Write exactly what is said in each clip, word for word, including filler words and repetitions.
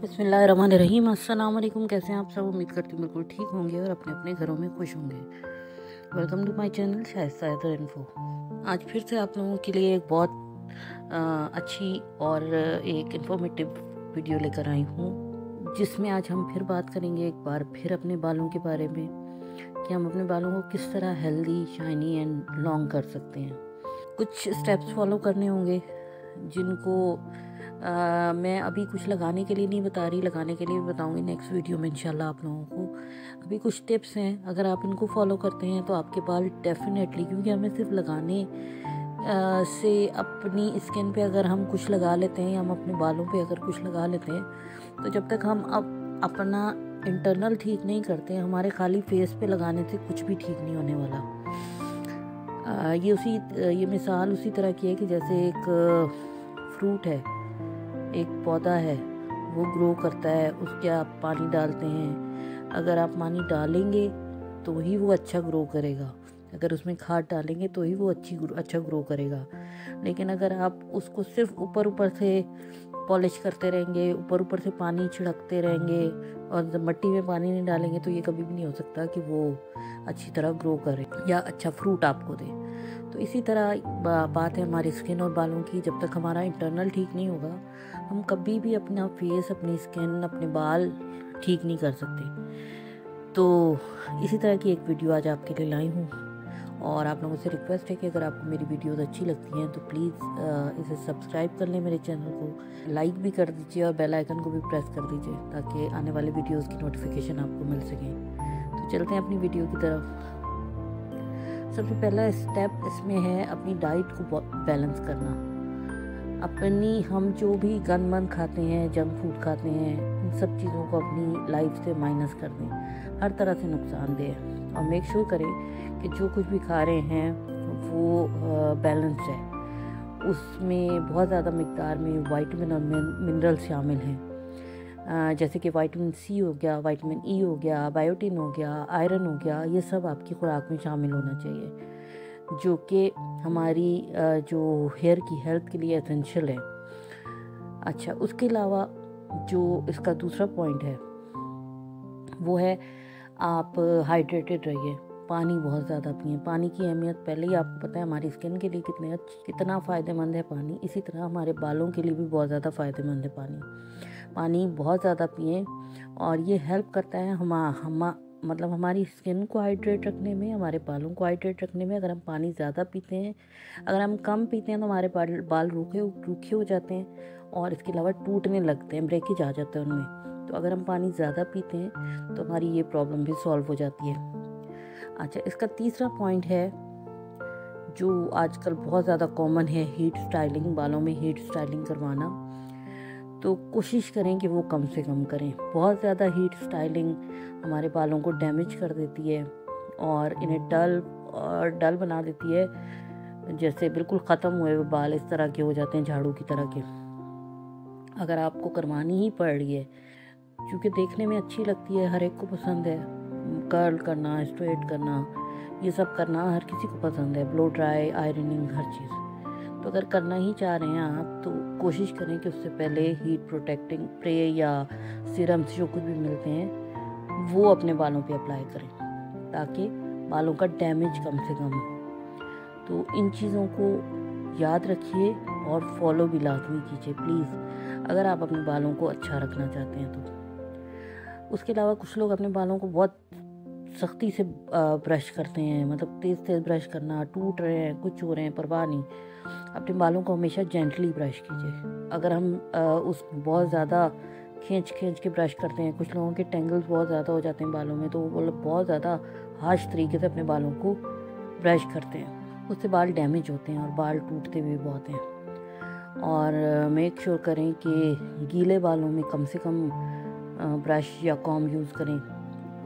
बिस्मिल्लाहिर्रहमानिर्रहीम। अस्सलाम वालेकुम। कैसे हैं आप सब? उम्मीद करती हूँ बिल्कुल ठीक होंगे और अपने अपने घरों में खुश होंगे। Welcome to my channel Shaista info. आज फिर से आप लोगों के लिए एक बहुत आ, अच्छी और एक इन्फॉर्मेटिव वीडियो लेकर आई हूँ, जिसमें आज हम फिर बात करेंगे एक बार फिर अपने बालों के बारे में कि हम अपने बालों को किस तरह हेल्दी, शाइनी एंड लॉन्ग कर सकते हैं। कुछ स्टेप्स फॉलो करने होंगे जिनको आ, मैं अभी कुछ लगाने के लिए नहीं बता रही, लगाने के लिए बताऊंगी नेक्स्ट वीडियो में इंशाल्लाह आप लोगों को। अभी कुछ टिप्स हैं, अगर आप इनको फॉलो करते हैं तो आपके बाल डेफिनेटली, क्योंकि हमें सिर्फ लगाने आ, से अपनी स्किन पे अगर हम कुछ लगा लेते हैं, हम अपने बालों पे अगर कुछ लगा लेते हैं, तो जब तक हम अब अपना इंटरनल ठीक नहीं करते, हमारे खाली फेस पे लगाने से कुछ भी ठीक नहीं होने वाला। आ, ये उसी ये मिसाल उसी तरह की है कि जैसे एक फ्रूट है, एक पौधा है, वो ग्रो करता है, उसके आप पानी डालते हैं। अगर आप पानी डालेंगे तो ही वो अच्छा ग्रो करेगा, अगर उसमें खाद डालेंगे तो ही वो अच्छी अच्छा ग्रो करेगा। लेकिन अगर आप उसको सिर्फ ऊपर ऊपर से पॉलिश करते रहेंगे, ऊपर ऊपर से पानी छिड़कते रहेंगे और मिट्टी में पानी नहीं डालेंगे, तो ये कभी भी नहीं हो सकता कि वो अच्छी तरह ग्रो करे या अच्छा फ्रूट आपको दे। तो इसी तरह बात है हमारी स्किन और बालों की। जब तक हमारा इंटरनल ठीक नहीं होगा, हम कभी भी अपना फेस, अपनी स्किन, अपने बाल ठीक नहीं कर सकते। तो इसी तरह की एक वीडियो आज आपके लिए लाई हूँ और आप लोगों से रिक्वेस्ट है कि अगर आपको मेरी वीडियोस अच्छी लगती हैं तो प्लीज़ इसे सब्सक्राइब कर लें, मेरे चैनल को लाइक भी कर दीजिए और बेल आइकन को भी प्रेस कर दीजिए ताकि आने वाले वीडियोस की नोटिफिकेशन आपको मिल सके। तो चलते हैं अपनी वीडियो की तरफ। सबसे पहला स्टेप इसमें है अपनी डाइट को बैलेंस करना। अपनी हम जो भी गंद मंद खाते हैं, जंक फूड खाते हैं, इन सब चीज़ों को अपनी लाइफ से माइनस कर दें। हर तरह से नुकसानदेह है और मेक श्योर करें कि जो कुछ भी खा रहे हैं वो बैलेंस है, उसमें बहुत ज़्यादा मिकदार में वाइटामिन और मिनरल शामिल हैं, जैसे कि वाइटामिन सी हो गया, वाइटामिन ई हो गया, बायोटिन हो गया, आयरन हो गया। ये सब आपकी खुराक में शामिल होना चाहिए, जो कि हमारी जो हेयर की हेल्थ के लिए एसेंशियल है। अच्छा, उसके अलावा जो इसका दूसरा पॉइंट है वो है आप हाइड्रेटेड रहिए, पानी बहुत ज़्यादा पिए। पानी की अहमियत पहले ही आपको पता है, हमारी स्किन के लिए कितने कितना फ़ायदेमंद है पानी। इसी तरह हमारे बालों के लिए भी बहुत ज़्यादा फ़ायदेमंद है पानी। पानी बहुत ज़्यादा पिए और ये हेल्प करता है हम हम मतलब हमारी स्किन को हाइड्रेट रखने में, हमारे बालों को हाइड्रेट रखने में। अगर हम पानी ज़्यादा पीते हैं, अगर हम कम पीते हैं तो हमारे बाल बाल रूखे रूखे हो जाते हैं और इसके अलावा टूटने लगते हैं, ब्रेकेज आ जाता है उनमें। तो अगर हम पानी ज़्यादा पीते हैं तो हमारी ये प्रॉब्लम भी सॉल्व हो जाती है। अच्छा, इसका तीसरा पॉइंट है जो आजकल बहुत ज़्यादा कॉमन है, हीट स्टाइलिंग। बालों में हीट स्टाइलिंग करवाना, तो कोशिश करें कि वो कम से कम करें। बहुत ज़्यादा हीट स्टाइलिंग हमारे बालों को डैमेज कर देती है और इन्हें डल और डल बना देती है, जैसे बिल्कुल ख़त्म हुए हुए बाल इस तरह के हो जाते हैं, झाड़ू की तरह के। अगर आपको करवानी ही पड़ रही है, क्योंकि देखने में अच्छी लगती है, हर एक को पसंद है, कर्ल करना, स्ट्रेट करना, ये सब करना हर किसी को पसंद है, ब्लो ड्राई, आयरनिंग, हर चीज़। तो अगर करना ही चाह रहे हैं आप, तो कोशिश करें कि उससे पहले हीट प्रोटेक्टिंग स्प्रे या सीरम्स जो कुछ भी मिलते हैं वो अपने बालों पे अप्लाई करें ताकि बालों का डैमेज कम से कम हो। तो इन चीज़ों को याद रखिए और फॉलो भी लाजमी कीजिए प्लीज़, अगर आप अपने बालों को अच्छा रखना चाहते हैं तो। उसके अलावा कुछ लोग अपने बालों को बहुत सख्ती से ब्रश करते हैं, मतलब तेज़ तेज़ ब्रश करना, टूट रहे हैं, कुछ हो रहे हैं, परवाह नहीं। अपने बालों को हमेशा जेंटली ब्रश कीजिए। अगर हम उस बहुत ज़्यादा खींच खींच के ब्रश करते हैं, कुछ लोगों के टेंगल्स बहुत ज़्यादा हो जाते हैं बालों में, तो वो लोग बहुत ज़्यादा हार्श तरीके से अपने बालों को ब्रश करते हैं, उससे बाल डैमेज होते हैं और बाल टूटते भी बहुत हैं। और मेक श्योर करें कि गीले बालों में कम से कम ब्रश या कॉम यूज़ करें।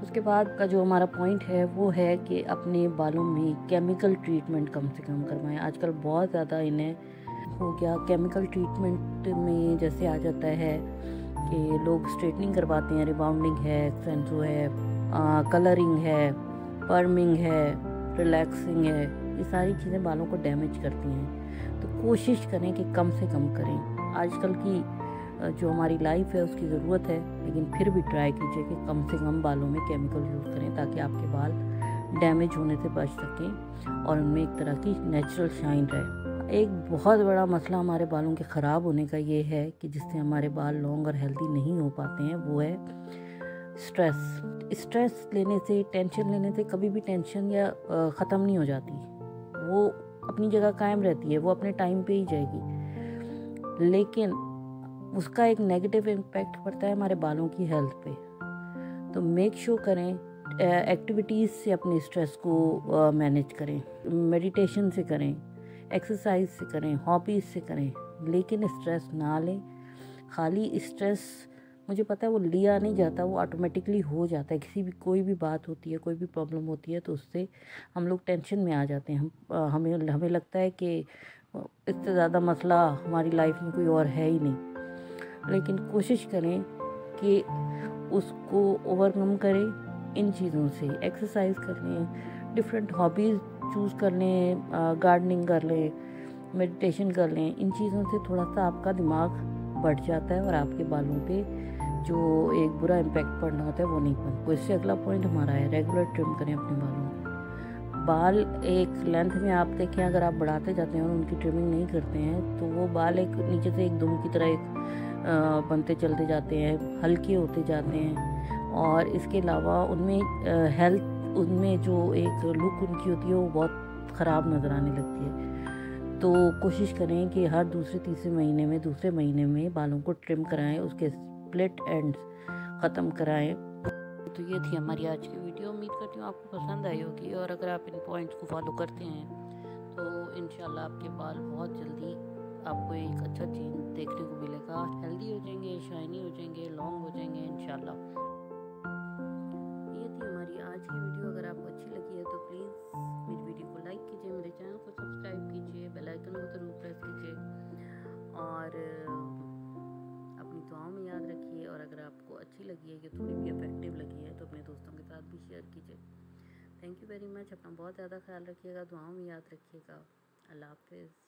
उसके बाद का जो हमारा पॉइंट है वो है कि अपने बालों में केमिकल ट्रीटमेंट कम से कम करवाएं। आजकल बहुत ज़्यादा इन्हें हो गया केमिकल ट्रीटमेंट में, जैसे आ जाता है कि लोग स्ट्रेटनिंग करवाते हैं, रिबाउंडिंग है, एक्सेंसो है, आ, कलरिंग है, पर्मिंग है, रिलैक्सिंग है, ये सारी चीज़ें बालों को डैमेज करती हैं। तो कोशिश करें कि कम से कम करें। आजकल की जो हमारी लाइफ है उसकी ज़रूरत है, लेकिन फिर भी ट्राई कीजिए कि कम से कम बालों में केमिकल यूज़ करें ताकि आपके बाल डैमेज होने से बच सकें और उनमें एक तरह की नेचुरल शाइन रहे। एक बहुत बड़ा मसला हमारे बालों के ख़राब होने का ये है कि जिससे हमारे बाल लॉन्ग और हेल्दी नहीं हो पाते हैं वो है स्ट्रेस। स्ट्रेस लेने से, टेंशन लेने से कभी भी टेंशन या ख़त्म नहीं हो जाती, वो अपनी जगह कायम रहती है, वो अपने टाइम पे ही जाएगी, लेकिन उसका एक नेगेटिव इम्पैक्ट पड़ता है हमारे बालों की हेल्थ पे। तो मेक श्योर करें एक्टिविटीज़ से अपने स्ट्रेस को मैनेज करें, मेडिटेशन से करें, एक्सरसाइज से करें, हॉबीज़ से करें, लेकिन स्ट्रेस ना लें। खाली स्ट्रेस मुझे पता है वो लिया नहीं जाता, वो ऑटोमेटिकली हो जाता है। किसी भी कोई भी बात होती है, कोई भी प्रॉब्लम होती है तो उससे हम लोग टेंशन में आ जाते हैं। हम हमें हमें लगता है कि इससे ज़्यादा मसला हमारी लाइफ में कोई और है ही नहीं, लेकिन कोशिश करें कि उसको ओवरकम करें इन चीज़ों से। एक्सरसाइज कर लें, डिफरेंट हॉबीज़ चूज़ कर लें, गार्डनिंग कर लें, मेडिटेशन कर लें। इन चीज़ों से थोड़ा सा आपका दिमाग बढ़ जाता है और आपके बालों पे जो एक बुरा इम्पैक्ट पड़ना होता है वो नहीं पड़ता। इससे अगला पॉइंट हमारा है रेगुलर ट्रिम करें अपने बालों को। बाल एक लेंथ में आप देखें, अगर आप बढ़ाते जाते हैं और उनकी ट्रिमिंग नहीं करते हैं तो वो बाल एक नीचे से एक दुम की तरह एक आ, बनते चलते जाते हैं, हल्के होते जाते हैं, और इसके अलावा उनमें हेल्थ, उनमें जो एक लुक उनकी होती है वो बहुत ख़राब नज़र आने लगती है। तो कोशिश करें कि हर दूसरे तीसरे महीने में दूसरे महीने में बालों को ट्रिम कराएं, उसके स्प्लिट एंड्स ख़त्म कराएं। तो ये थी हमारी आज की वीडियो। उम्मीद करती हूँ आपको पसंद आई होगी, और अगर आप इन पॉइंट्स को फॉलो करते हैं तो इंशाल्लाह आपके बाल बहुत जल्दी आपको एक अच्छा चेंज देखने को मिलेगा। हेल्दी हो जाएंगे, शाइनी हो जाएंगे, लॉन्ग हो जाएंगे इंशाल्लाह। ये थी हमारी आज की वीडियो। अगर आपको अच्छी लगी है तो प्लीज़ मेरी वीडियो को लाइक कीजिए, मेरे चैनल को सब्सक्राइब कीजिए, बेल आइकन को जरूर प्रेस कीजिए, और अपनी दुआओं में याद रखिए। और अगर आपको अच्छी लगी है या थोड़ी भी इफेक्टिव लगी है तो अपने दोस्तों के साथ भी शेयर कीजिए। Thank you very much. अपना बहुत ज़्यादा ख्याल रखिएगा, दुआओं में याद रखिएगा। अल्लाह हाफिज़।